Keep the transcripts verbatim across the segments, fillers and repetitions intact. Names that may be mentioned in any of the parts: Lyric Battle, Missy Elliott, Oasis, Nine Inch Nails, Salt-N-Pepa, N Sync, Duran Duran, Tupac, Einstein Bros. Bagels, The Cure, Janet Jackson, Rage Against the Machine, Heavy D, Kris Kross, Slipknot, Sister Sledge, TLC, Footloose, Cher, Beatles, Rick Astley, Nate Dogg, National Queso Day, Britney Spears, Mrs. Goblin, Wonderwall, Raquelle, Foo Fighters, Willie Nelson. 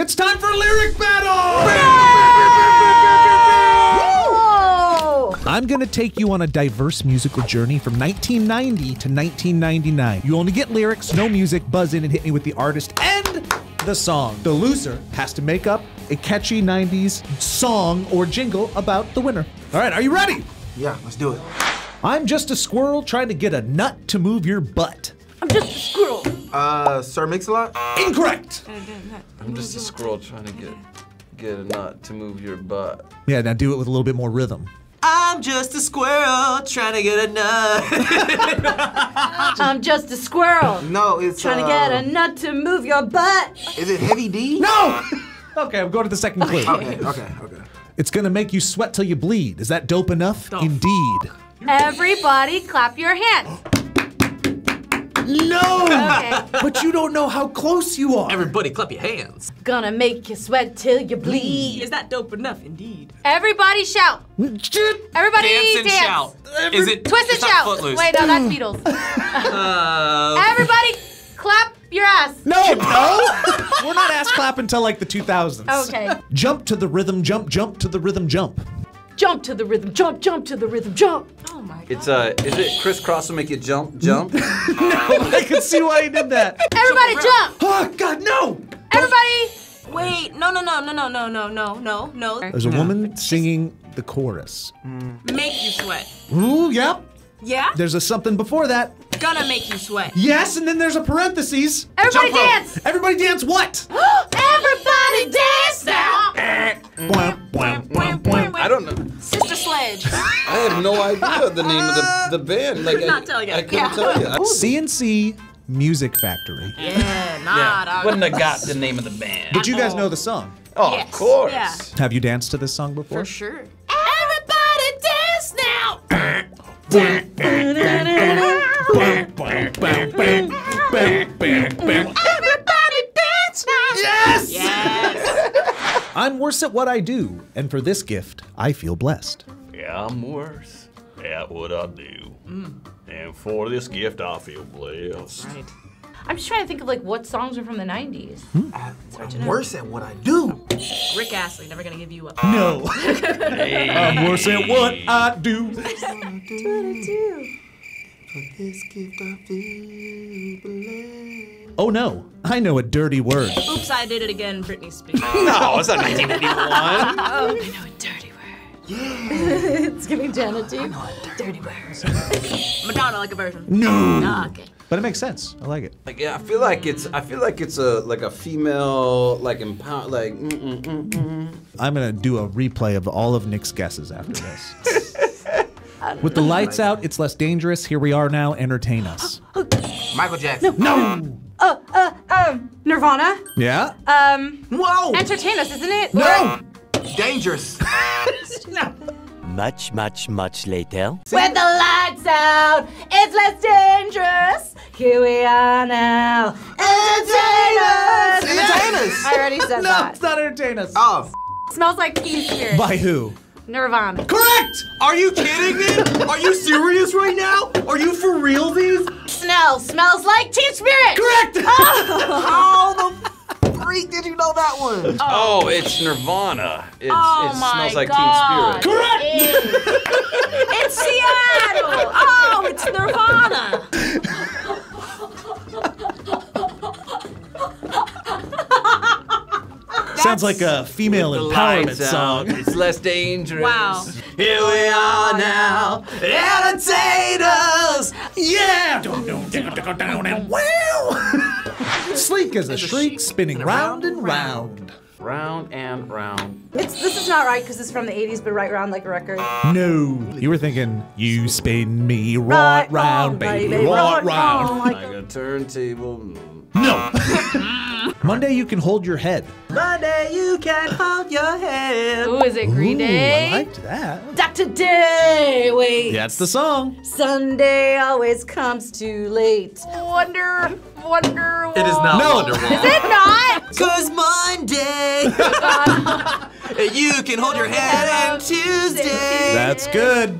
It's time for Lyric Battle! Yay! Yay! I'm gonna take you on a diverse musical journey from nineteen ninety to nineteen ninety-nine. You only get lyrics, no music, buzz in and hit me with the artist and the song. The loser has to make up a catchy nineties song or jingle about the winner. All right, are you ready? Yeah, let's do it. I'm just a squirrel trying to get a nut to move your butt. I'm just a squirrel. Uh, Sir Mix-a-Lot? Incorrect. I'm just a squirrel trying to get get a nut to move your butt. Yeah, now do it with a little bit more rhythm. I'm just a squirrel trying to get a nut. I'm just a squirrel. No, it's trying uh, to get a nut to move your butt. Is it Heavy D? No. Okay, I'm going to the second clue. Okay, okay, okay. It's gonna make you sweat till you bleed. Is that dope enough? Oh. Indeed. Everybody, clap your hands. No! Okay. But you don't know how close you are. Everybody clap your hands. Gonna make you sweat till you bleed. Is that dope enough? Indeed. Everybody shout. Everybody dance. And dance. Shout. Every Is it? Twist and shout. Footloose. Wait, no, that's Beatles. uh, Everybody clap your ass. No, no. We're not ass clap until like the two thousands. Okay. Jump to the rhythm, jump, jump to the rhythm, jump. Jump to the rhythm, jump, jump to the rhythm, jump. Oh my God. It's uh, is it Kris Kross will make you jump, jump? No, I can see why you did that. Everybody jump! Oh God, no! Everybody! Wait, no, no, no, no, no, no, no, no, no, no. There's a no. woman singing the chorus. Mm. Make you sweat. Ooh, yep. Yeah? There's a something before that. Gonna make you sweat. Yes, and then there's a parentheses. Everybody jump dance! Rope. Everybody dance what? Everybody dance now! I don't know. Sister Sledge. I have no idea the name uh, of the, the band. Like, not I, tell you. I couldn't yeah. tell you. C and C Music Factory. Yeah, not yeah. Wouldn't have got the name of the band. But you guys know the song. Oh, yes. Of course. Yeah. Have you danced to this song before? For sure. Everybody dance now! Everybody dance now! Yes! Yes! I'm worse at what I do, and for this gift, I feel blessed. Yeah, I'm worse at what I do, mm. and for this gift, I feel blessed. Right. I'm just trying to think of like what songs are from the nineties. Hmm? I, I'm worse at what I do. Rick Astley, never gonna give you up. No. Hey. I'm worse at what I do. That's what I do. For this gift I feel blessed. Oh no, I know a dirty word. Oops, I did it again, Britney Spears. No, it's not nineteen ninety-one. Oh, I know a dirty word. Yeah. It's giving Janet Jackson. I know a dirty, dirty word. Madonna, like a version. No. No, okay. But it makes sense. I like it. Like yeah, I feel like it's I feel like it's a like a female like empower like. Mm, mm, mm, mm. I'm gonna do a replay of all of Nick's guesses after this. With the lights out, it's less dangerous. Here we are now. Entertain us. Michael Jackson. No. no. Oh, uh, um, Nirvana. Yeah. Um. Whoa. Entertain us, isn't it? No. Dangerous. No. Much, much, much later. When the lights out, it's less dangerous. Here we are now. Entertainers! Entertainers! I already said no, that. No, it's not entertainers. Oh, f smells like pee spirit. By who? Nirvana. Correct! Are you kidding me? Are you serious right now? Are you for real these? Smell, smells like teen spirit. Correct! Oh, oh the f did you know that one? Oh, oh it's Nirvana. It's, oh it smells like God. Teen Spirit. Correct! It it's Seattle! Oh, it's Nirvana! Sounds like a female empowerment song. It's less dangerous. Wow. Here we are now, entertainers! Yeah! Sleek as a shriek, spinning round and round. Round and round. It's This is not right because it's from the eighties, but right round like a record. No. You were thinking, you spin me right, right round, baby, baby right, right round. round. Like a turntable. No. Monday you can hold your head. Monday you can hold your head. Ooh, is it Green Day? I liked that. Doctor Day, wait. That's the song. Sunday always comes too late. Wonder, Wonderwall. It is not no. Wonderwall. Is it not? Cause Monday. You can hold your head on Tuesday. That's good.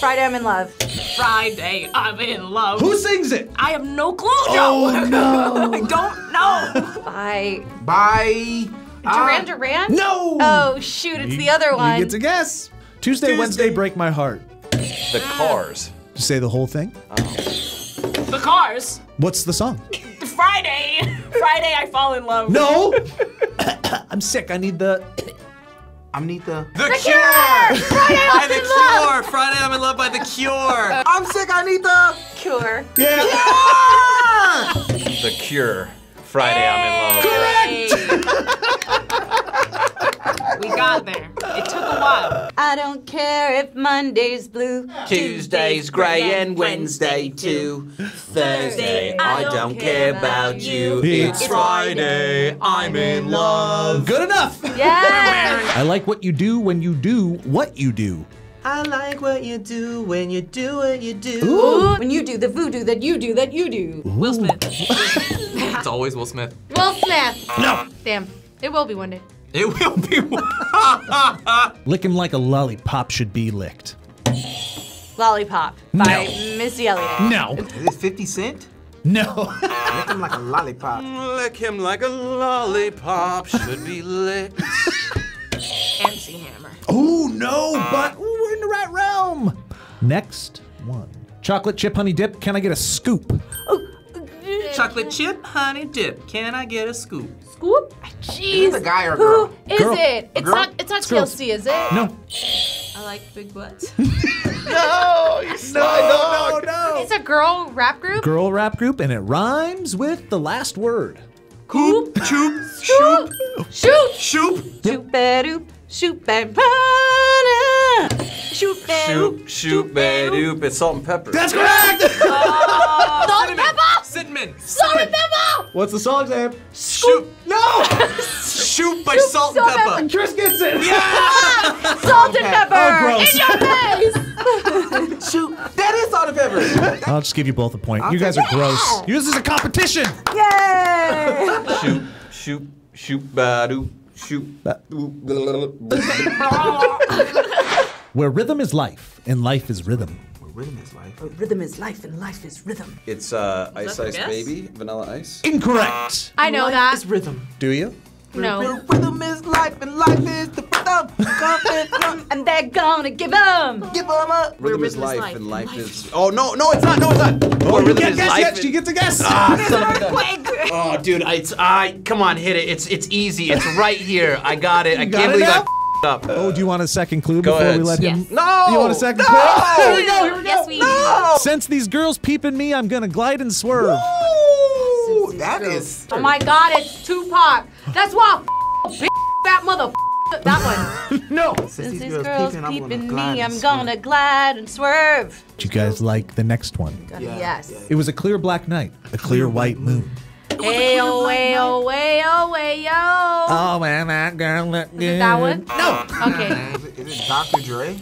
Friday I'm in love. Friday I'm in love. Who sings it? I have no clue. Oh, no. I don't know. Bye. Bye. Duran Duran? Uh, no! Oh, shoot, it's you, the other one. You get to guess. Tuesday, Tuesday, Wednesday, Break My Heart. The Cars. Did you say the whole thing? Oh. The Cars. What's the song? Friday. Friday, I Fall in Love. No. I'm sick. I need the... I need the... The, the Cure! Cure! Friday, I'm in love! Friday, I'm in love by The Cure. I'm sick, I need the... Cure. Yeah! yeah! The Cure. Friday, hey! I'm in love. Correct! We got there. It took a while. I don't care if Monday's blue. Tuesday's gray and Wednesday too. Thursday, I don't care about you. It's Friday, I'm in love. Good enough! Yeah! I like what you do when you do what you do. I like what you do when you do what you do. Ooh. When you do the voodoo that you do that you do. Ooh. Will Smith. It's always Will Smith. Will Smith! No! Damn, it will be one day. It will be one Lick him like a lollipop should be licked. Lollipop by no. Missy Elliott. No. Is it fifty cent? No. Lick him like a lollipop. Lick him like a lollipop should be licked. M C Hammer. Oh, no, but ooh, we're in the right realm. Next one. Chocolate chip honey dip, can I get a scoop? Oh. Chocolate chip honey dip, can I get a scoop? Scoop? Jeez. Is it a guy or a girl? Who is girl. It? It's not, it's not T L C, is it? No. I like big butts. No, you no, no, no. It's a girl rap group? Girl rap group, and it rhymes with the last word. Coop, choop, shoop, shoop, shoop, shoop, shoop, and pana. Shoop, shoop, shoop, doop. It's Salt-N-Pepa. That's correct. Uh, Salt-N-Pepa. Cinnamon. Salt-N-Pepa. What's the song name? Shoop. No. Shoop by Salt-N-Pepa. Kris gets it. Yeah. Salt-N-Pepa. In your face. Shoop. That is Salt-N-Pepa. I'll just give you both a point. You guys are gross. This is a competition. Yay. Shoop. Shoop. Shoop. Doop. Shoop. Where rhythm is life, and life is rhythm. Where rhythm is life. Where rhythm is life, and life is rhythm. It's uh, Ice Ice Baby, Vanilla Ice. Incorrect. I know life that. Is rhythm. Do you? No. Where rhythm is life, and life is the rhythm. And they're gonna give them. Give them up. Rhythm, rhythm is life, life, and life, life is. Oh no, no, it's not. No, it's not. Oh, you get guess yet? You get to guess. Ah, son. Oh, dude, it's I. Come on, hit it. It's it's easy. It's right here. I got it. I got can't it believe now? I. Up. Uh, oh, do you want a second clue before ahead. We let him? Yes. No! Do you want a second no! clue? No! Here we go, here we go. Yes, we no! Since these girls peep in me, I'm gonna glide and swerve. Woo! That girls. Is... Oh my God, it's Tupac. That's why I that mother that one. No! Since, Since these girls, girls peep in, peep in me, I'm gonna glide and swerve. Do you guys like the next one? Yeah. Yes. Yeah, yeah. It was a clear black night, a clear white moon. Ayo, ayo, ayo, ayo. Oh, man, that girl look good. Is it that one? No. Okay. Is it, is it Doctor Dre?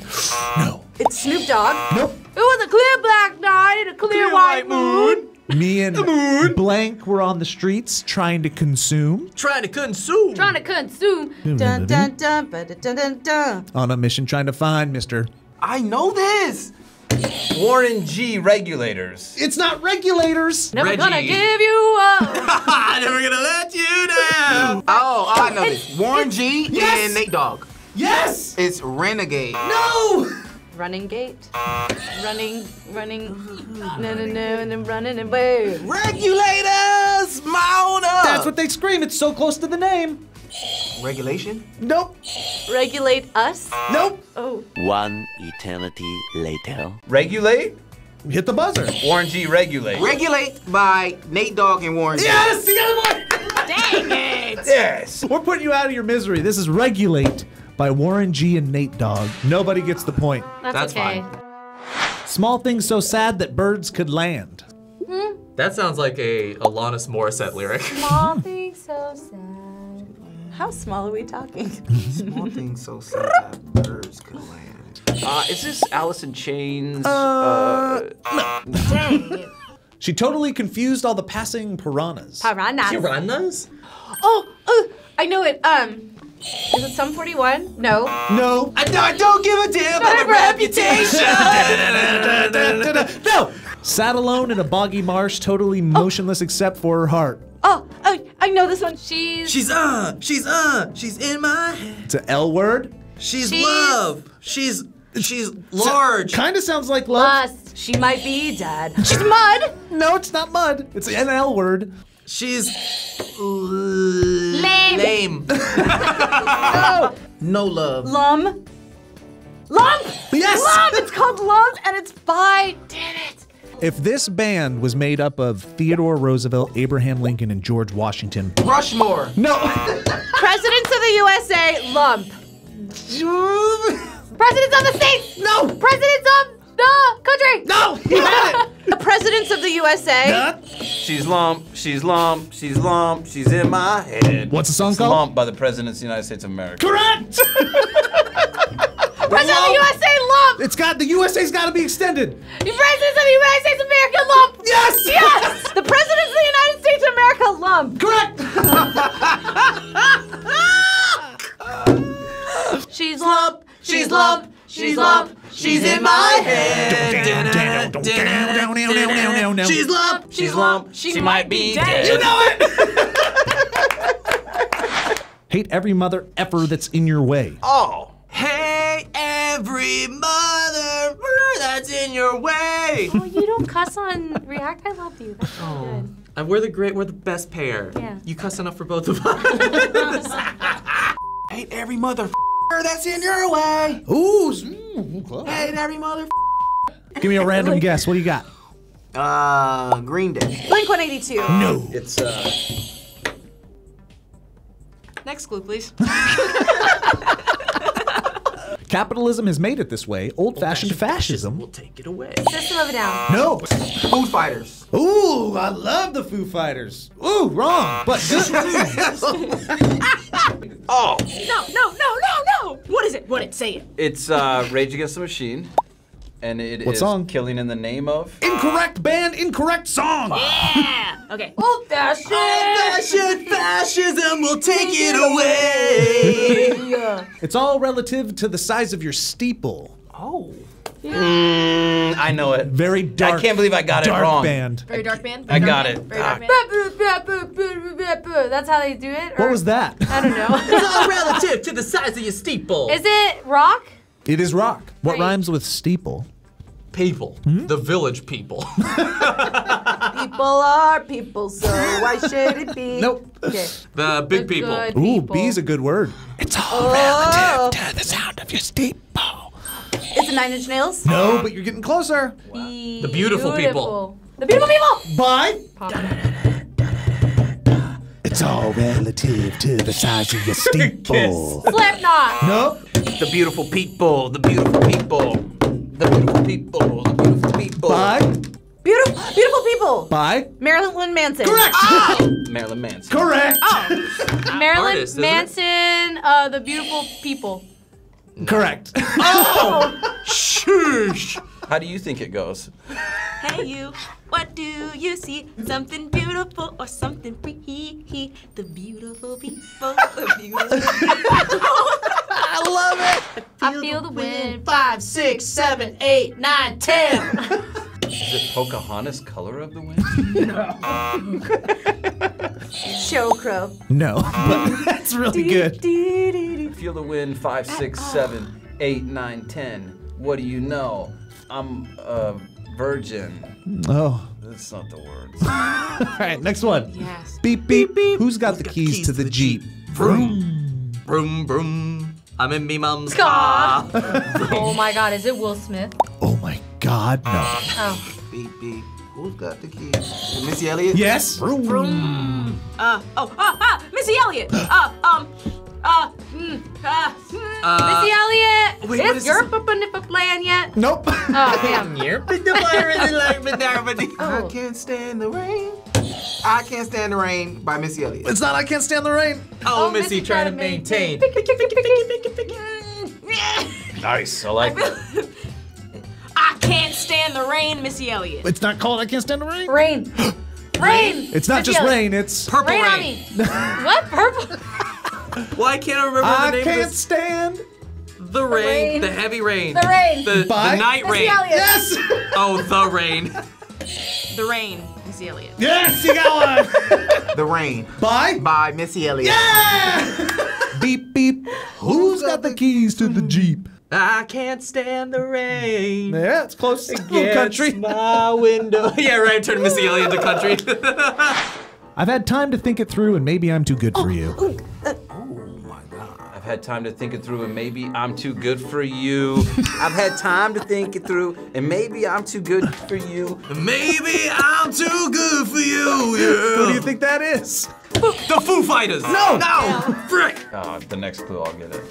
No. It's Snoop Dogg? Nope. It was a clear black night and a clear, clear white, white moon. moon. Me and the moon. Blank were on the streets trying to consume. Trying to consume. Trying to consume. Dun, dun, dun, dun, dun, dun, dun. On a mission trying to find Mister I know this. Warren G. Regulators. It's not regulators. Never Reggie. Gonna give you up. Never gonna let you down. Oh, I know it's, this. Warren it's, G. Yes. And Nate Dogg. Yes. It's Renegade. No. Running Gate. Running, running. No, no, no, and I'm running and away. Regulators, mount up. That's what they scream. It's so close to the name. Regulation? Nope. Regulate us? Nope. Oh. One eternity later. Regulate? Hit the buzzer. Warren G. Regulate. Regulate by Nate Dogg and Warren G. Yes, the other one! Dang it! Yes. We're putting you out of your misery. This is Regulate by Warren G. and Nate Dogg. Nobody gets the point. That's, That's okay. Fine. Small things so sad that birds could land. Hmm? That sounds like a Alanis Morissette lyric. Small things so sad. How small are we talking? Small things so sad that birds could land. Uh, is this Alice in Chains? Uh, uh no. Dang it. She totally confused all the passing piranhas. Piranhas? Piranhas? Oh, oh, I know it. Um, is it Sum forty-one? No. No. I, I don't give a damn about my reputation. No. Sat alone in a boggy marsh, totally motionless oh. except for her heart. Oh, oh. I know this one. She's. She's uh. She's uh. She's in my head. It's an L word. She's, she's love. She's she's large. So, kind of sounds like love. Lust. She might be dead. She's mud. No, it's not mud. It's an L word. She's lame. Lame. No. No love. Lum. Lump. Yes. Lump. It's called Lump, and it's by. Damn it. If this band was made up of Theodore Roosevelt, Abraham Lincoln, and George Washington. Rushmore. No. Presidents of the U S A, Lump. Presidents of the States. No. Presidents of the country. No. You had it. The Presidents of the U S A. Nah. She's lump, she's lump, she's lump, she's in my head. What's the song it's called? Lump by the Presidents of the United States of America. Correct. President lump. Of the U S A, lump! It's got, the U S A's gotta be extended. The Presidents of the United States of America, lump! Yes! Yes! The Presidents of the United States of America, lump! Correct! She's lump, she's lump, she's lump, she's in my head. She's lump, she's lump, she might be dead. You know it! Hate every mother effer that's in your way. Oh. Hey, every mother that's in your way. Oh, you don't cuss on React. I love you. That's really oh. good. And we're the great. We're the best pair. Yeah. You cuss enough for both of us. Hey, every mother that's in your way. Ooh. Mm, hey, every mother. Give me a random like, guess. What do you got? Uh, Green Day. Blink one eighty-two. No. It's uh. Next clue, please. Capitalism has made it this way. Old-fashioned Old fascism will take it away. System of a Down. No. Foo Fighters. Ooh, I love the Foo Fighters. Ooh, wrong, but good. Oh. No, no, no, no, no. What is it? What it? Say it. It's uh, Rage Against the Machine, and it what is song? Killing in the Name of. Incorrect band, incorrect song. Yeah. Okay. Old-fashioned. Old-fashioned fascism will take it away. Yeah. It's all relative to the size of your steeple. Oh. Yeah. Mm, I know it. Very dark. I can't believe I got it wrong. Dark band. Very dark band. Very I dark got band. It. Very dark band. That's how they do it. Or, what was that? I don't know. It's all relative to the size of your steeple. Is it rock? It is rock. What Great. Rhymes with steeple? People. Hmm? The village people. People are people, so why should it be? Nope. Okay. The big the people. Ooh, people. B's a good word. It's all oh. relative to the sound of your steeple. Is it Nine Inch Nails? No, but you're getting closer. Wow. Be the beautiful, beautiful people. The beautiful people! Bye! Pop. It's all relative to the size of your steeple. Slipknot! Nope. The beautiful people, the beautiful people. The beautiful people, the beautiful people. Bye. Beautiful, beautiful people. Bye. Marilyn Manson. Correct. Oh. Marilyn Manson. Correct. Oh. Marilyn artist, Manson, uh, the beautiful people. No. Correct. Oh. Sheesh. How do you think it goes? Hey you, what do you see? Something beautiful or something pretty? The beautiful people, the beautiful people. I love it. I feel, I feel the, the wind. wind. Five, six, seven, eight, nine, ten. Is it Pocahontas' Color of the Wind? No. Showcrow. No, but that's really good. Feel the wind. Five, six, seven, eight, nine, ten. What do you know? I'm a virgin. Oh. That's not the words. All right, next one. Yes. Beep, beep, beep. Who's got Who's the got keys, keys to the Jeep? Vroom. Vroom, vroom. I'm in me mom's car. Oh my God, is it Will Smith? Oh my God, no. Oh. Beep, beep. Who's got the keys? Is it Missy Elliott? Yes. Vroom, vroom. Uh, oh, ah, ah, Missy Elliott. Uh, um, uh, mm, uh, mm, uh, Missy Elliott. Wait, is your papa nippa playing yet? Nope. Oh, damn. I can't stand the rain. I Can't Stand the Rain by Missy Elliott. It's not I Can't Stand the Rain. Oh, oh Missy, Missy trying to maintain. Nice, I like that. I Can't Stand the Rain, Missy Elliott. It's not called I Can't Stand the Rain? Rain. Rain. It's not Missy just Elliott. Rain, it's... Purple Rain. Rain. What? Purple? Well, I can't remember I the name I Can't of Stand... The rain, rain. The heavy rain. The rain. The, the night Missy rain. Elliott. Yes! Oh, the rain. The rain. Missy Elliott. Yes, you got one! The Rain. By? By Missy Elliott. Yeah! Beep, beep. Who's got the keys to the Jeep? I can't stand the rain. Yeah, it's close to little country. My window. Yeah, right, turn Missy Elliott into country. I've had time to think it through and maybe I'm too good for you. Oh, oh, oh my God. I've had time to think it through and maybe I'm too good for you. I've had time to think it through and maybe I'm too good for you. Maybe I'm too good for you. Yeah. Who do you think that is? The Foo Fighters! No! No! Frick! Oh, the next clue, I'll get it.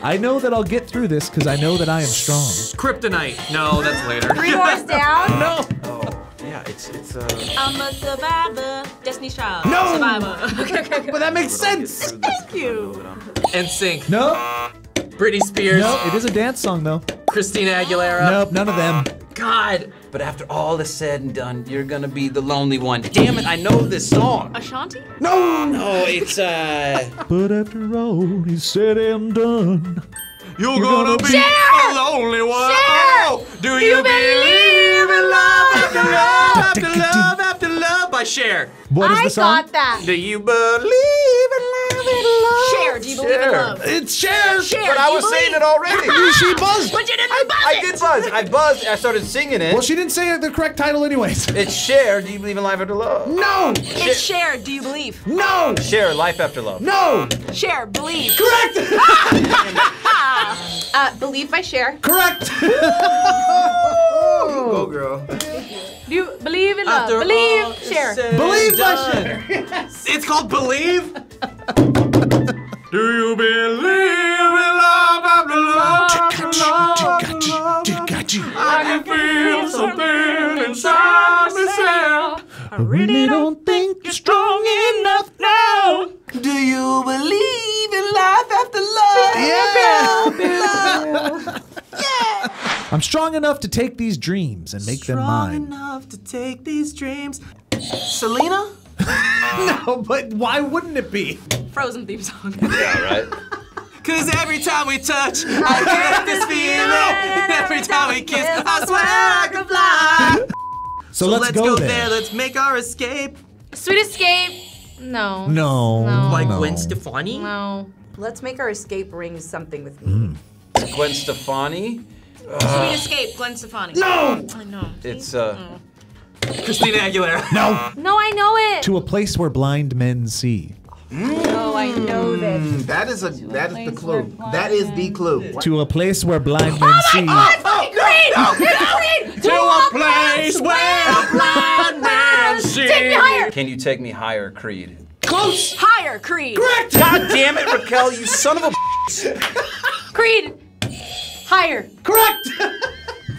I know that I'll get through this because I know that I am strong. Kryptonite. No, that's later. Three Doors Down? Uh, no. Oh, yeah, it's, it's, uh... I'm a survivor. Destiny's Child. No! Survivor. Okay, okay, okay. But that makes sense. Thank you. N Sync. No. Britney Spears. No, it is a dance song, though. Christina Aguilera. Nope, none of them. God. But after all is said and done, you're gonna be the lonely one. Damn it, I know this song. Ashanti? No! No, it's, uh... But after all is said and done, you're, you're gonna, gonna be Cher! The lonely one. Cher! Do you, you believe in love after love after love after love by Cher? What is the song? I got that. Do you believe in love after love? Cher, do you believe Cher. in love? It's Cher, Cher but I was believe? saying it already. She buzzed. But you didn't I, buzz I it. did buzz. I buzzed. I started singing it. Well, she didn't say the correct title anyways. It's Cher, do you believe in life after love? No. It's Cher, do you believe? No. Cher, life after love. No. Cher, believe. Correct. Uh, Believe by Cher. Correct. Go, girl. Do you believe in love? After believe, Cher. Believe by Cher. Yes. It's called Believe. Do you believe in love after love? I can feel something inside myself. I really don't think you're strong enough now. Do you believe in life after love? Yeah. Love, love. Yeah. I'm strong enough to take these dreams and make strong them mine. Strong enough to take these dreams. Selena? No, but why wouldn't it be? Frozen theme song. Yeah, right? Cause every time we touch, I get this feeling. Every time we kiss, I swear I could fly. So, so let's, let's go, go there. there. Let's make our escape. Sweet Escape. No. No. no. Like no. Gwen Stefani? No. Let's make our escape ring something with me. Mm. Gwen Stefani? Uh, Sweet Escape, Gwen Stefani. No! I know. It's, uh... Mm. Christina Aguilera. No! No, I know it! To a place where blind men see. Mm. Oh, I know this. That is a, that is the clue. That is the clue. What? To a place where blind men see. Oh my see. God, fucking Creed! Oh, no. Creed! To, to a place where blind men see. Take me higher! Can you take me higher, Creed? Close! Higher, Creed! Correct! God damn it, Raquel, you son of a Creed! Higher! Correct!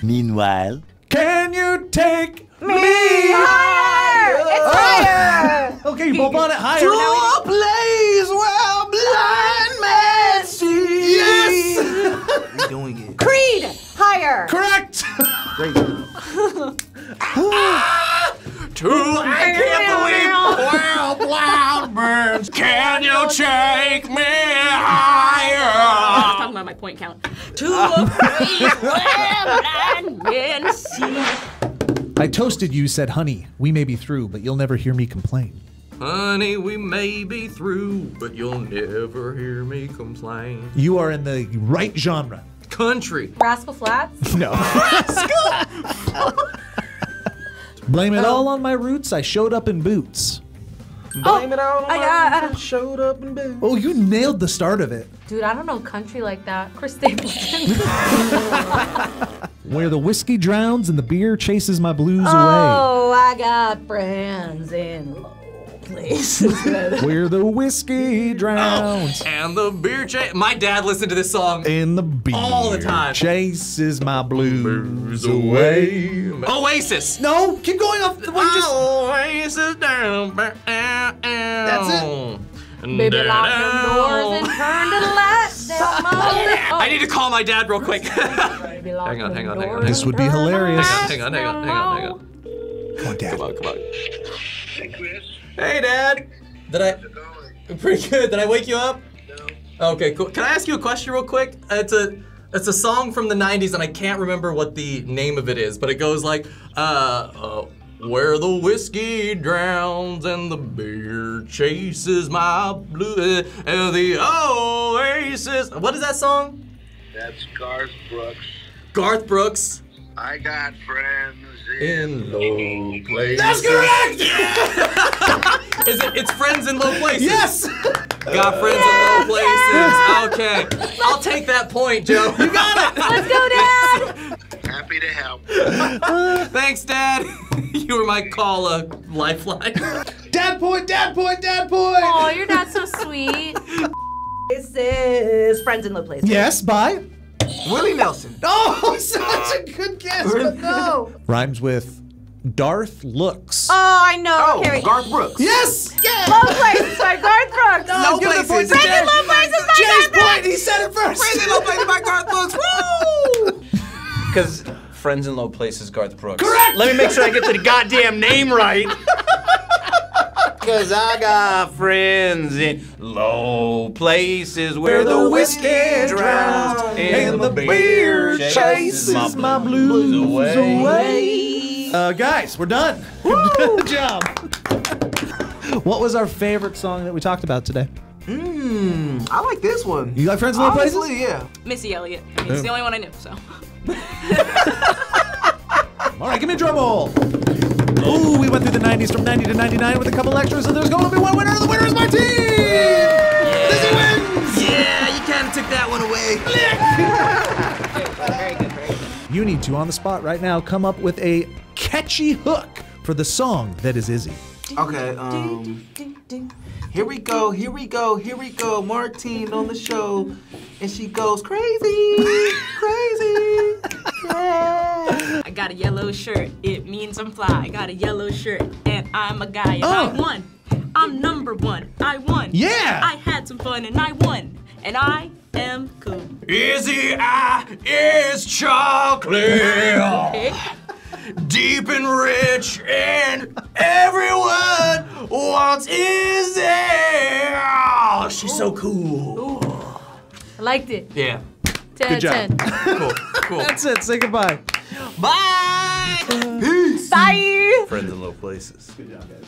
Meanwhile, can you take me higher! It's oh. higher! Okay, you both on it higher. To a place where blind men see. Yes! You're doing it. Creed! Higher! Correct! Great. ah, to I can't believe where blind birds. Can you take me higher? I was talking about my point count. To a place where blind men see. I toasted you, said, honey, we may be through, but you'll never hear me complain. Honey, we may be through, but you'll never hear me complain. You are in the right genre. Country. Rascal Flats? No. Rascal! Blame it all on my roots, I showed up in boots. Blame oh, it all on I, my uh, roots, I showed up in boots. Oh, you nailed the start of it. Dude, I don't know country like that. Chris Stapleton. Where the whiskey drowns and the beer chases my blues oh, away. Oh, I got friends in low places. Where the whiskey drowns. Oh, and the beer chases. My dad listened to this song. And the beer all the time. Chases my blues, blues away. Oasis. No, keep going off the one just. Oasis down. That's it. Baby da -da. Locked them doors and turned the lights down. Oh. I need to call my dad real quick. hang on, hang on, hang on, hang on. This would be hilarious. Hang on, hang on, hang on, hang on, hang on. Come on, Dad. Come on, come on. Hey, Chris. Hey, Dad. Did I? How's it going? Pretty good. Did I wake you up? No. Okay, cool. Can I ask you a question real quick? It's a, it's a song from the nineties, and I can't remember what the name of it is, but it goes like, uh, oh. Where the whiskey drowns and the beer chases my blue, and the Oasis. What is that song? That's Garth Brooks. Garth Brooks. I got friends in, in low places. That's correct! Yeah. Is it, it's friends in low places. Yes! Got friends yes. in low places. Yeah. Okay. I'll take that point, Joe. You got it! Let's go, Dad! Happy to help. Thanks, Dad. You were my call a lifeline. Dad point, dad point, dad point! Oh, you're not so sweet. This is Friends in Low Places. Yes, bye. Willie Nelson. Oh, such a good guess, but no. Rhymes with Darth Looks. Oh, I know. Oh, okay, Garth Brooks. Yes! yes. Low Places by Garth Brooks. No, no places. Friends in Low Places by Garth Brooks. Point, he said it first. Friends in Low Places by Garth Brooks. Woo! Because Friends in Low Places, Garth Brooks. Correct! Let me make sure I get the goddamn name right. Cause I got friends in low places where the whiskey drowns and the beer chases my blues away. Uh, guys, we're done. Woo! Good job. What was our favorite song that we talked about today? Mmm, I like this one. You like Friends in Low Places? Honestly, yeah. Missy Elliott. I mean, it's the only one I knew, so. All right, give me a drum roll. Ooh, we went through the nineties from ninety to ninety-nine with a couple extras, and there's going to be one winner, and the winner is my team! Yeah. Izzy wins! Yeah, you kind of took that one away. Very good, very good. You need to, on the spot right now, come up with a catchy hook for the song that is Izzy. Okay, um... Here we go, here we go, here we go, Martine on the show, and she goes crazy, crazy, yeah. I got a yellow shirt, it means I'm fly. I got a yellow shirt, and I'm a guy, and oh. I won. I'm number one, I won. Yeah! I had some fun, and I won, and I am cool. Izzy, I is chocolate. Deep and rich, and everyone wants Izzy. Oh, she's Ooh. so cool. Ooh. I liked it. Yeah. ten Good job. ten. Cool, cool. That's it. Say goodbye. Bye. Peace. Bye. Friends in Low Places. Good job, guys.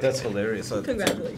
That's hilarious. Congratulations.